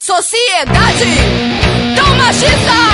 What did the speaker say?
Sociedade tão machista.